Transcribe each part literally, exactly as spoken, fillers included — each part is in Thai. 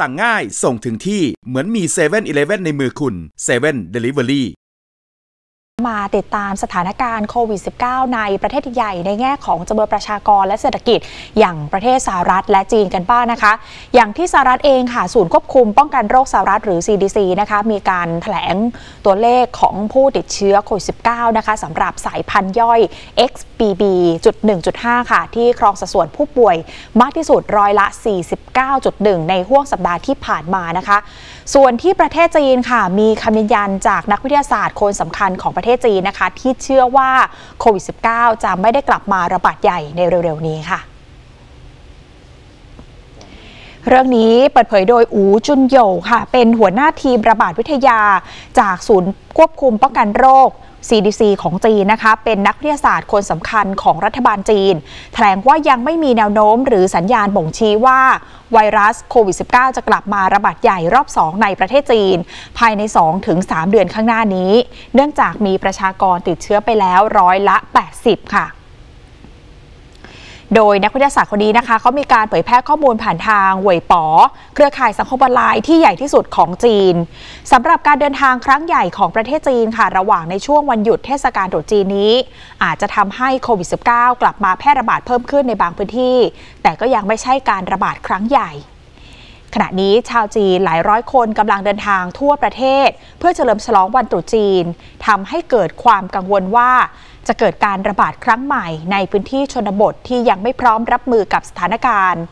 สั่งง่ายส่งถึงที่เหมือนมี เซเว่นอีเลฟเว่น ในมือคุณ เซเว่นเดลิเวอรี่มาติดตามสถานการณ์โควิด สิบเก้า ในประเทศใหญ่ในแง่ของจำนวนประชากรและเศรษฐกิจอย่างประเทศสหรัฐและจีนกันบ้างนะคะอย่างที่สหรัฐเองค่ะศูนย์ควบคุมป้องกันโรคสหรัฐหรือ ซี ดี ซี นะคะมีการแถลงตัวเลขของผู้ติดเชื้อโควิด สิบเก้า นะคะสำหรับสายพันธุ์ย่อย เอ็กซ์ บี บี จุด หนึ่ง จุด ห้า ค่ะที่ครองสัดส่วนผู้ป่วยมากที่สุดร้อยละ สี่สิบเก้าจุดหนึ่ง ในห้วงสัปดาห์ที่ผ่านมานะคะส่วนที่ประเทศจีนค่ะมีคำยืนยันจากนักวิทยาศาสตร์คนสำคัญของประเทศจีนนะคะที่เชื่อว่าโควิด สิบเก้า จะไม่ได้กลับมาระบาดใหญ่ในเร็วๆนี้ค่ะเรื่องนี้เปิดเผยโดยอู๋จุนโยค่ะเป็นหัวหน้าทีมระบาดวิทยาจากศูนย์ควบคุมป้องกันโรค ซี ดี ซี ของจีนนะคะเป็นนักวิทยาศาสตร์คนสำคัญของรัฐบาลจีนแถลงว่ายังไม่มีแนวโน้มหรือสัญญาณบ่งชี้ว่าไวรัสโควิด สิบเก้า จะกลับมาระบาดใหญ่รอบสองในประเทศจีนภายใน สองถึงสาม เดือนข้างหน้านี้เนื่องจากมีประชากรติดเชื้อไปแล้วร้อยละ แปดสิบ ค่ะโดยนักวิทยาศาสตร์คนนี้นะคะเขามีการเผยแพร่ข้อมูลผ่านทางเว่ยป๋อเครือข่ายสังคมออนไลน์ที่ใหญ่ที่สุดของจีนสำหรับการเดินทางครั้งใหญ่ของประเทศจีนค่ะระหว่างในช่วงวันหยุดเทศกาลตรุษจีนนี้อาจจะทำให้โควิด สิบเก้า กลับมาแพร่ระบาดเพิ่มขึ้นในบางพื้นที่แต่ก็ยังไม่ใช่การระบาดครั้งใหญ่ขณะนี้ชาวจีนหลายร้อยคนกำลังเดินทางทั่วประเทศเพื่อเฉลิมฉลองวันตรุษจีนทำให้เกิดความกังวลว่าจะเกิดการระบาดครั้งใหม่ในพื้นที่ชนบทที่ยังไม่พร้อมรับมือกับสถานการณ์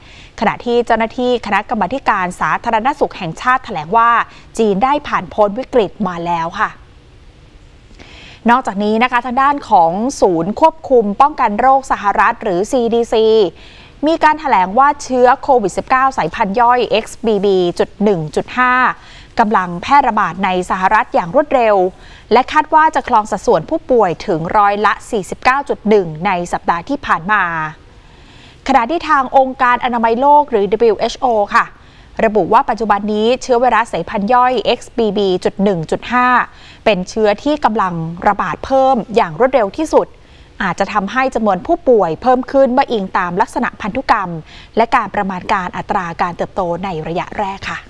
ขณะที่เจ้าหน้าที่คณะกรรมาธิการสาธารณสุขแห่งชาติแถลงว่าจีนได้ผ่านพ้นวิกฤตมาแล้วค่ะนอกจากนี้นะคะทางด้านของศูนย์ควบคุมป้องกันโรคสหรัฐหรือ ซี ดี ซี มีการแถลงว่าเชื้อโควิด สิบเก้า สายพันธุ์ย่อย เอ็กซ์ บี บี จุด หนึ่ง จุด ห้ากำลังแพร่ระบาดในสหรัฐอย่างรวดเร็วและคาดว่าจะครองสัดส่วนผู้ป่วยถึงร้อยละ สี่สิบเก้าจุดหนึ่ง ในสัปดาห์ที่ผ่านมาขณะที่ทางองค์การอนามัยโลกหรือ ดับเบิลยู เอช โอ ค่ะระบุว่าปัจจุบันนี้เชื้อไวรัสสายพันธุ์ย่อย เอ็กซ์ บี บี จุด หนึ่ง จุด ห้า เป็นเชื้อที่กำลังระบาดเพิ่มอย่างรวดเร็วที่สุดอาจจะทำให้จำนวนผู้ป่วยเพิ่มขึ้นเมื่ออิงตามลักษณะพันธุกรรมและการประมาณการอัตราการเติบโตในระยะแรกค่ะ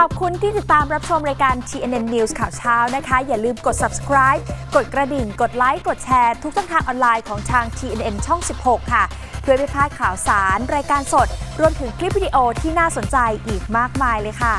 ขอบคุณที่ติดตามรับชมรายการ ที เอ็น เอ็น นิวส์ ข่าวเช้านะคะอย่าลืมกด ซับสไครบ์ กดกระดิ่งกดไลค์กดแชร์ทุกช่องทางออนไลน์ของทาง ที เอ็น เอ็น ช่อง สิบหก ค่ะเพื่อไม่พลาดข่าวสารรายการสดรวมถึงคลิปวิดีโอที่น่าสนใจอีกมากมายเลยค่ะ